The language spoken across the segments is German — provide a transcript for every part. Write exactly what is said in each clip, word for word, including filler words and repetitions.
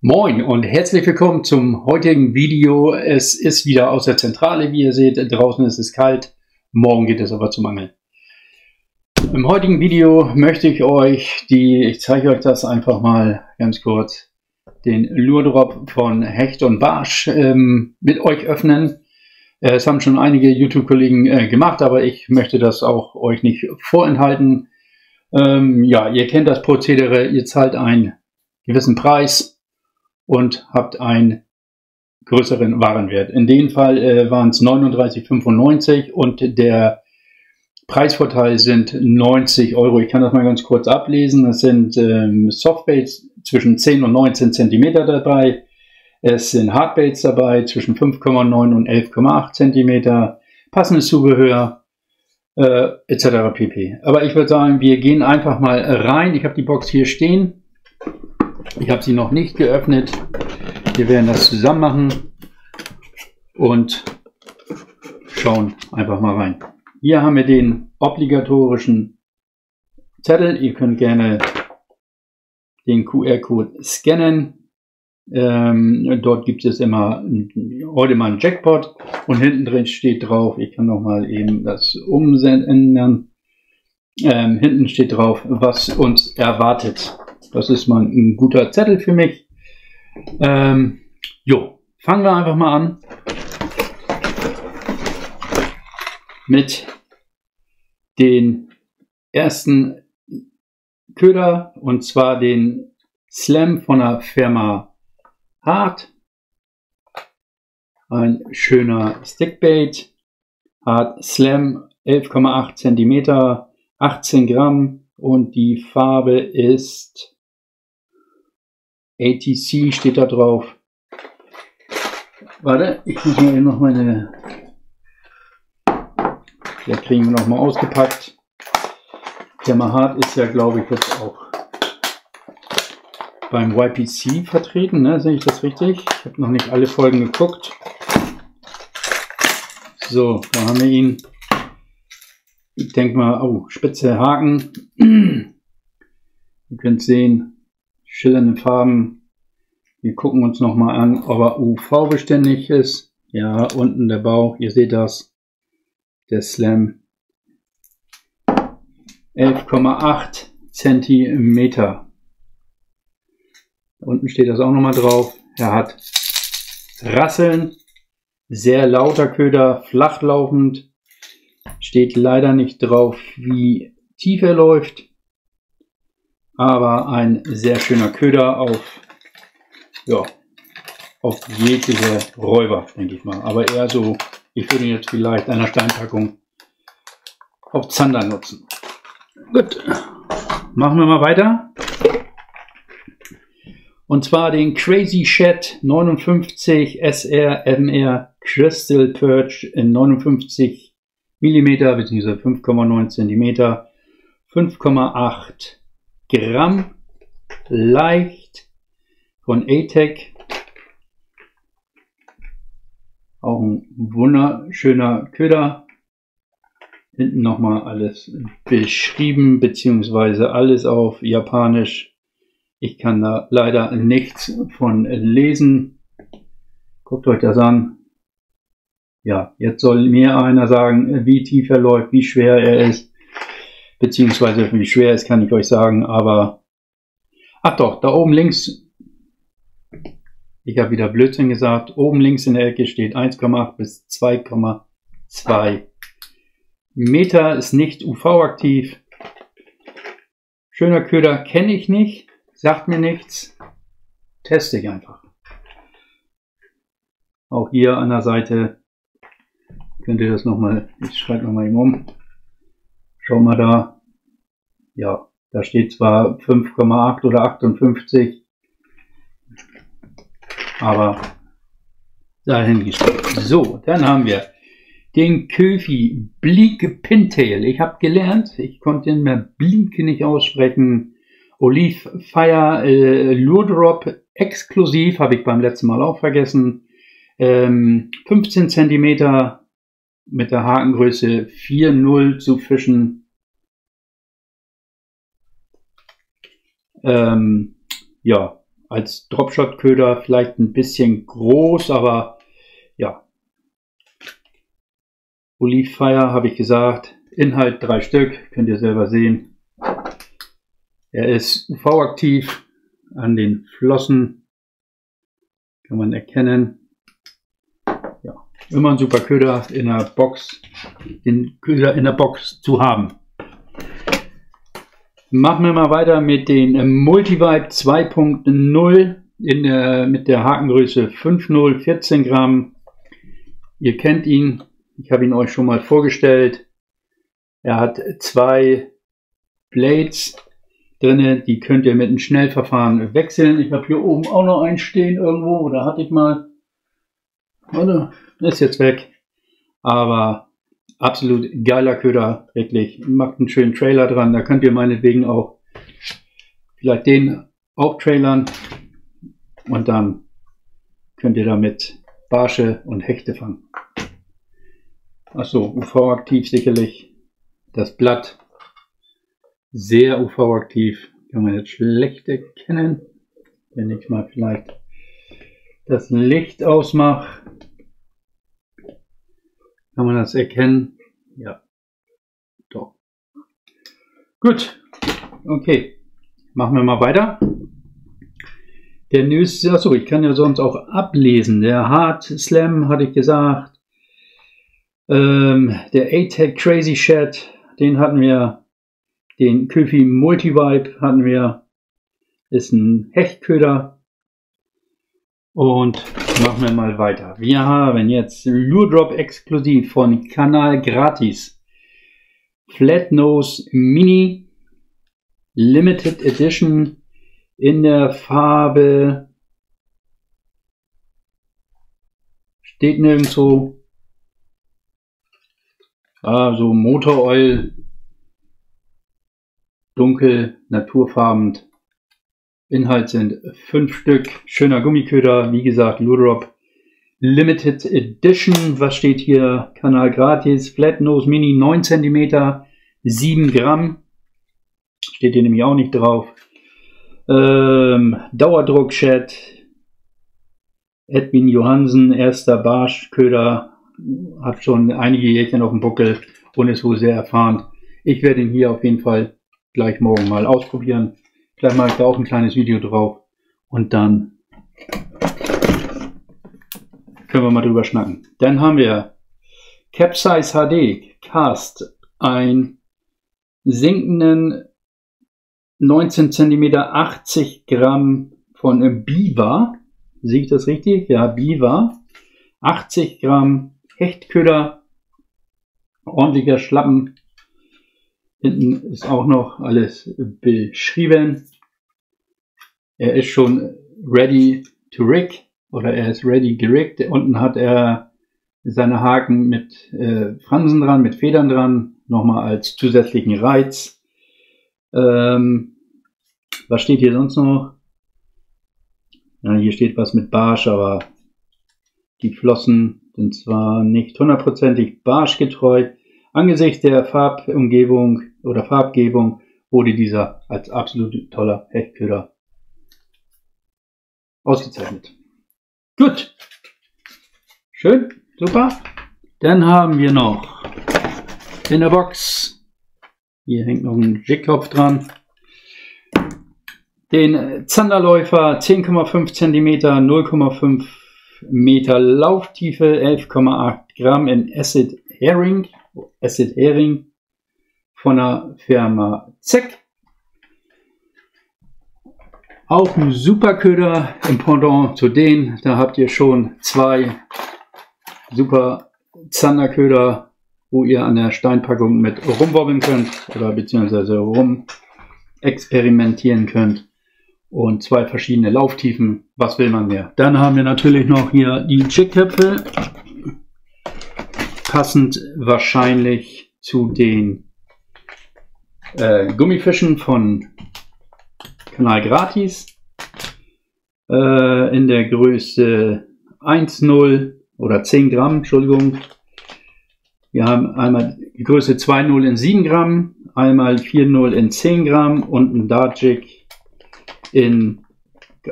Moin und herzlich willkommen zum heutigen Video. Es ist wieder aus der Zentrale, wie ihr seht. Draußen ist es kalt, morgen geht es aber zum Angeln. Im heutigen Video möchte ich euch die, ich zeige euch das einfach mal ganz kurz, den Lure Drop von Hecht und Barsch ähm, mit euch öffnen. Es haben schon einige YouTube-Kollegen äh, gemacht, aber ich möchte das auch euch nicht vorenthalten. Ähm, ja, ihr kennt das Prozedere, ihr zahlt einen gewissen Preis und habt einen größeren Warenwert. In dem Fall äh, waren es neununddreißig fünfundneunzig und der Preisvorteil sind neunzig Euro. Ich kann das mal ganz kurz ablesen. Es sind ähm, Softbaits zwischen zehn und neunzehn Zentimeter dabei. Es sind Hardbaits dabei zwischen fünf Komma neun und elf Komma acht Zentimeter. Passendes Zubehör äh, et cetera pp. Aber ich würde sagen, wir gehen einfach mal rein. Ich habe die Box hier stehen. Ich habe sie noch nicht geöffnet. Wir werden das zusammen machen und schauen einfach mal rein. Hier haben wir den obligatorischen Zettel. Ihr könnt gerne den Q R-Code scannen. Ähm, dort gibt es immer heute mal einen Jackpot und hinten drin steht drauf, ich kann noch mal eben das umändern. Ähm, hinten steht drauf, was uns erwartet. Das ist mal ein guter Zettel für mich. Ähm, jo, fangen wir einfach mal an mit den ersten Köder, und zwar den Slam von der Firma Hart. Ein schöner Stickbait. Hart Slam, elf Komma acht Zentimeter, achtzehn Gramm und die Farbe ist A T E C, steht da drauf. Warte, ich muss mir noch meine... Da kriegen wir nochmal ausgepackt. Firma Hart ist ja, glaube ich, jetzt auch beim Y P C vertreten, ne? Sehe ich das richtig? Ich habe noch nicht alle Folgen geguckt. So, da haben wir ihn. Ich denke mal, oh, spitze Haken. Ihr könnt sehen, schillernde Farben. Wir gucken uns nochmal an, ob er U V-beständig ist. Ja, unten der Bauch, ihr seht das. Der Slam. elf Komma acht Zentimeter. Unten steht das auch nochmal drauf. Er hat Rasseln. Sehr lauter Köder, flach laufend. Steht leider nicht drauf, wie tief er läuft. Aber ein sehr schöner Köder auf, ja, auf jegliche Räuber, denke ich mal. Aber eher so, ich würde ihn jetzt vielleicht einer Steinpackung auf Zander nutzen. Gut, machen wir mal weiter. Und zwar den Crazy Shad neunundfünfzig S R M R Crystal Perch in neunundfünfzig Millimeter bzw. fünf Komma neun Zentimeter, fünf Komma acht Gramm, leicht, von A T E C. Auch ein wunderschöner Köder. Hinten nochmal alles beschrieben, beziehungsweise alles auf Japanisch. Ich kann da leider nichts von lesen. Guckt euch das an. Ja, jetzt soll mir einer sagen, wie tief er läuft, wie schwer er ist. Beziehungsweise wie schwer ist, kann ich euch sagen, aber... Ach doch, da oben links, ich habe wieder Blödsinn gesagt, oben links in der Ecke steht eins Komma acht bis zwei Komma zwei Meter, ist nicht U V-aktiv. Schöner Köder, kenne ich nicht, sagt mir nichts, teste ich einfach. Auch hier an der Seite könnt ihr das nochmal, ich schreibe nochmal eben um. Schau mal da, ja, da steht zwar fünf Komma acht oder achtundfünfzig, aber dahin gestellt. So, dann haben wir den Köfi Bleak Pintail. Ich habe gelernt, ich konnte den mehr Bleak nicht aussprechen. Olive Fire äh, Lure Drop exklusiv, habe ich beim letzten Mal auch vergessen. Ähm, fünfzehn Zentimeter. Mit der Hakengröße vier Komma null zu fischen. Ähm, ja, als Dropshot-Köder vielleicht ein bisschen groß, aber ja. Olive Fire habe ich gesagt. Inhalt drei Stück, könnt ihr selber sehen. Er ist U V-aktiv an den Flossen. Kann man erkennen. Ja, immer ein super Köder in der Box, den Köder in der Box zu haben. Machen wir mal weiter mit den äh, MultiVibe zwei Punkt null in, äh, mit der Hakengröße fünf Komma null, vierzehn Gramm. Ihr kennt ihn, ich habe ihn euch schon mal vorgestellt. Er hat zwei Blades drin, die könnt ihr mit einem Schnellverfahren wechseln. Ich habe hier oben auch noch einen stehen irgendwo, oder hatte ich mal. Oder? Ist jetzt weg. Aber absolut geiler Köder, wirklich. Macht einen schönen Trailer dran. Da könnt ihr meinetwegen auch vielleicht den auch trailern. Und dann könnt ihr damit Barsche und Hechte fangen. Achso, U V-aktiv sicherlich. Das Blatt sehr U V-aktiv. Kann man jetzt schlecht erkennen. Wenn ich mal vielleicht das Licht ausmache. Kann man das erkennen? Ja. Doch. Gut. Okay. Machen wir mal weiter. Der nächste, achso, ich kann ja sonst auch ablesen. Der Hart Slam hatte ich gesagt. Ähm, der A T E C Crazy Shad, den hatten wir. Den Köfi MultiVibe hatten wir. Ist ein Hechtköder. Und machen wir mal weiter. Wir haben jetzt Lure Drop exklusiv von Kanal Gratis. Flatnose Mini Limited Edition in der Farbe. Steht nirgendwo. Ah, so Motor Oil. Dunkel, naturfarben. Inhalt sind fünf Stück. Schöner Gummiköder. Wie gesagt, Lure Drop Limited Edition. Was steht hier? Kanal Gratis. Flatnose Mini neun Zentimeter, sieben Gramm. Steht hier nämlich auch nicht drauf. Ähm, Dauerdruck-Shad. Edwin Johansen, erster Barschköder. Hat schon einige Jährchen auf dem Buckel und ist wohl sehr erfahren. Ich werde ihn hier auf jeden Fall gleich morgen mal ausprobieren. Vielleicht mache ich da auch ein kleines Video drauf und dann können wir mal drüber schnacken. Dann haben wir Capsize H D Cast, einen sinkenden neunzehn Zentimeter, achtzig Gramm von Biva. Sehe ich das richtig? Ja, Biva. achtzig Gramm Hechtköder, ordentlicher Schlappen. Hinten ist auch noch alles beschrieben. Er ist schon ready to rig, oder er ist ready geriggt. Unten hat er seine Haken mit äh, Fransen dran, mit Federn dran, nochmal als zusätzlichen Reiz. Ähm, was steht hier sonst noch? Ja, hier steht was mit Barsch, aber die Flossen sind zwar nicht hundertprozentig barschgetreu. Angesichts der Farbumgebung oder Farbgebung wurde dieser als absolut toller Hechtköder ausgezeichnet. Gut. Schön. Super. Dann haben wir noch in der Box, hier hängt noch ein Jigkopf dran, den Zanderläufer zehn Komma fünf Zentimeter, null Komma fünf Meter Lauftiefe, elf Komma acht Gramm in Acid Hering. Acid Hering von der Firma Zeck. Auch ein super Köder im Pendant zu denen. Da habt ihr schon zwei super Zanderköder, wo ihr an der Steinpackung mit rumwobbeln könnt oder beziehungsweise rum experimentieren könnt. Und zwei verschiedene Lauftiefen. Was will man mehr? Dann haben wir natürlich noch hier die Jigköpfe. Passend wahrscheinlich zu den äh, Gummifischen von Kanal Gratis äh, in der Größe eins Komma null oder zehn Gramm, Entschuldigung. Wir haben einmal die Größe zwei Komma null in sieben Gramm, einmal vier Komma null in zehn Gramm und ein Dart-Jig in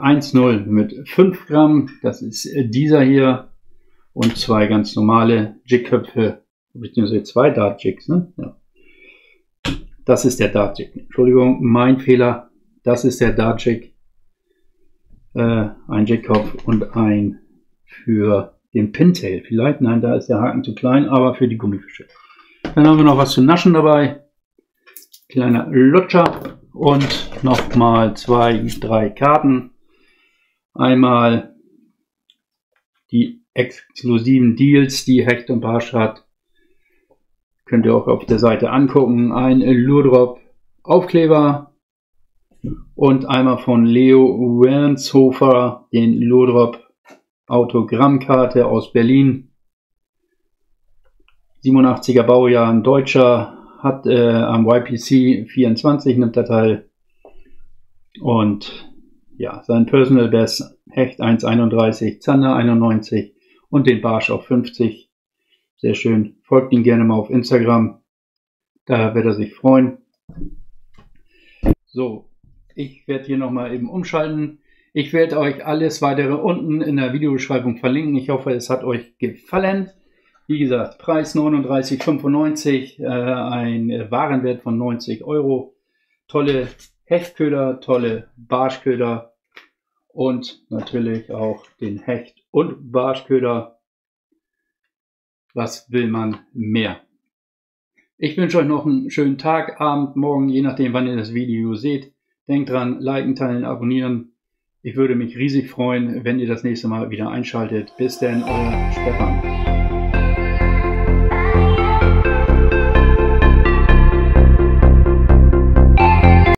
eins Komma null mit fünf Gramm, das ist dieser hier, und zwei ganz normale Jigköpfe, beziehungsweise zwei Dart-Jigs, ne? Ja. Das ist der Dart-Jig. Entschuldigung, mein Fehler. Das ist der Dart-Jig. Äh, ein Jigkopf und ein für den Pintail. Vielleicht, nein, da ist der Haken zu klein, aber für die Gummifische. Dann haben wir noch was zu naschen dabei. Kleiner Lutscher und nochmal zwei, drei Karten. Einmal die exklusiven Deals, die Hecht und Barsch hat. Könnt ihr auch auf der Seite angucken. Ein Lure Drop Aufkleber und einmal von Leo Wernshofer den Lure Drop Autogrammkarte aus Berlin. siebenundachtziger Baujahr, ein Deutscher, hat äh, am Y P C vierundzwanzig nimmt er teil. Und ja, sein Personal Best Hecht eins Komma einunddreißig, Zander einundneunzig und den Barsch auf fünfzig. Sehr schön. Folgt ihn gerne mal auf Instagram. Da wird er sich freuen. So, ich werde hier nochmal eben umschalten. Ich werde euch alles weitere unten in der Videobeschreibung verlinken. Ich hoffe, es hat euch gefallen. Wie gesagt, Preis neununddreißig Komma fünfundneunzig, äh, ein Warenwert von neunzig Euro. Tolle Hechtköder, tolle Barschköder und natürlich auch den Hecht- und Barschköder. Was will man mehr? Ich wünsche euch noch einen schönen Tag, Abend, Morgen, je nachdem, wann ihr das Video seht. Denkt dran, liken, teilen, abonnieren. Ich würde mich riesig freuen, wenn ihr das nächste Mal wieder einschaltet. Bis dann, euer Stefan.